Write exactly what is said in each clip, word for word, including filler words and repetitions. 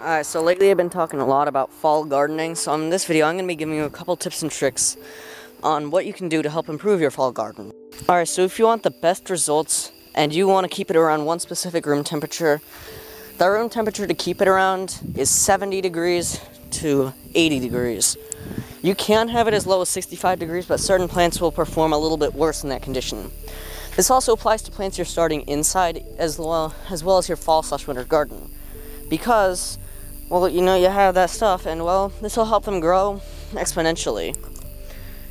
Alright, so lately I've been talking a lot about fall gardening, so in this video I'm going to be giving you a couple tips and tricks on what you can do to help improve your fall garden. Alright, so if you want the best results and you want to keep it around one specific room temperature, the room temperature to keep it around is seventy degrees to eighty degrees. You can have it as low as sixty-five degrees, but certain plants will perform a little bit worse in that condition. This also applies to plants you're starting inside as well as, well as your fall slash winter garden, because well, you know, you have that stuff, and well, this will help them grow exponentially.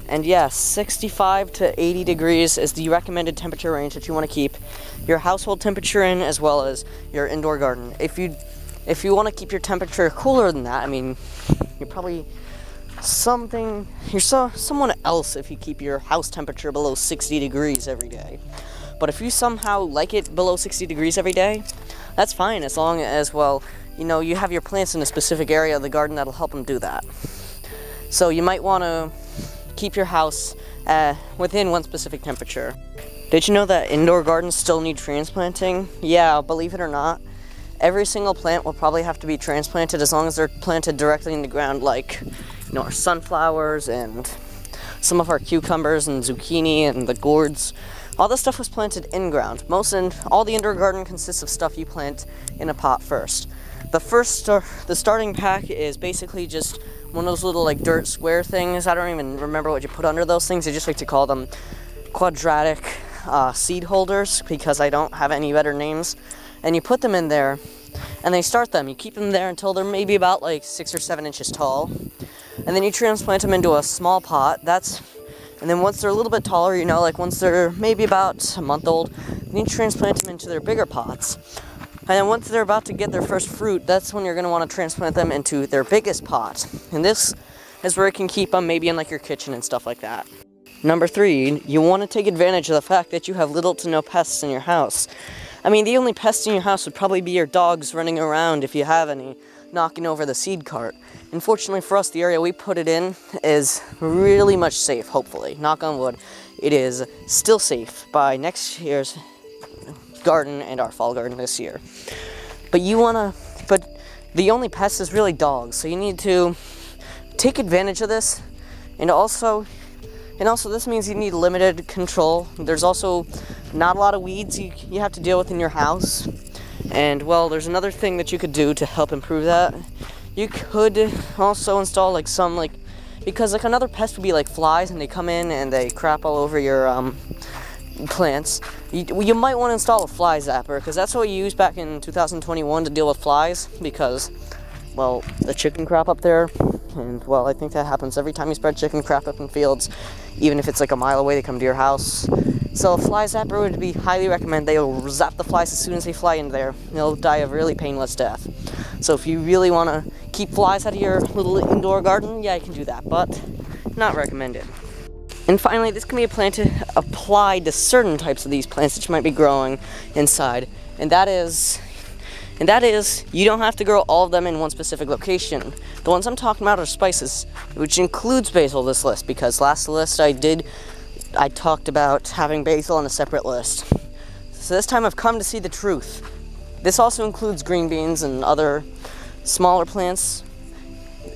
And yes, sixty-five to eighty degrees is the recommended temperature range that you want to keep your household temperature in, as well as your indoor garden. If you if you want to keep your temperature cooler than that, I mean, you're probably something you're so, someone else if you keep your house temperature below sixty degrees every day. But if you somehow like it below sixty degrees every day, that's fine, as long as, well, you know, you have your plants in a specific area of the garden that'll help them do that. So you might want to keep your house uh, within one specific temperature. Did you know that indoor gardens still need transplanting? Yeah, believe it or not, every single plant will probably have to be transplanted as long as they're planted directly in the ground, like, you know, our sunflowers and some of our cucumbers and zucchini and the gourds. All this stuff was planted in ground. Most in, all the indoor garden consists of stuff you plant in a pot first. The first, star, the starting pack is basically just one of those little like dirt square things. I don't even remember what you put under those things. I just like to call them quadratic uh, seed holders because I don't have any better names. And you put them in there and they start them. You keep them there until they're maybe about like six or seven inches tall. And then you transplant them into a small pot. That's And then once they're a little bit taller, you know, like once they're maybe about a month old, you transplant them into their bigger pots. And then once they're about to get their first fruit, that's when you're going to want to transplant them into their biggest pot. And this is where you can keep them, maybe in like your kitchen and stuff like that. Number three, you want to take advantage of the fact that you have little to no pests in your house. I mean, the only pests in your house would probably be your dogs running around, if you have any, knocking over the seed cart. Unfortunately for us, the area we put it in is really much safe, hopefully. Knock on wood, it is still safe by next year's garden and our fall garden this year. But you wanna, but the only pest is really dogs, so you need to take advantage of this, and also, and also this means you need limited control. There's also not a lot of weeds you, you have to deal with in your house. And, well, there's another thing that you could do to help improve that. You could also install, like, some, like, because, like, another pest would be, like, flies, and they come in and they crap all over your, um, plants. You, you might want to install a fly zapper, because that's what you used back in two thousand twenty-one to deal with flies, because, well, the chicken crap up there, and, well, I think that happens every time you spread chicken crap up in fields, even if it's, like, a mile away, they come to your house. So a fly zapper would be highly recommended. They'll zap the flies as soon as they fly in there. They'll die a really painless death. So if you really want to keep flies out of your little indoor garden, yeah, you can do that, but not recommended. And finally, this can be planted, applied to certain types of these plants that you might be growing inside, and that is, and that is, you don't have to grow all of them in one specific location. The ones I'm talking about are spices, which includes basil this list, because last list I did I talked about having basil on a separate list. So this time I've come to see the truth. This also includes green beans and other smaller plants.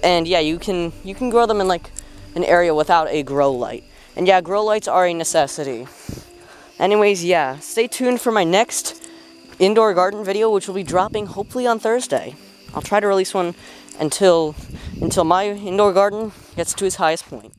And yeah, you can you can grow them in like an area without a grow light. And yeah, grow lights are a necessity. Anyways, yeah, stay tuned for my next indoor garden video, which will be dropping hopefully on Thursday. I'll try to release one until until my indoor garden gets to its highest point.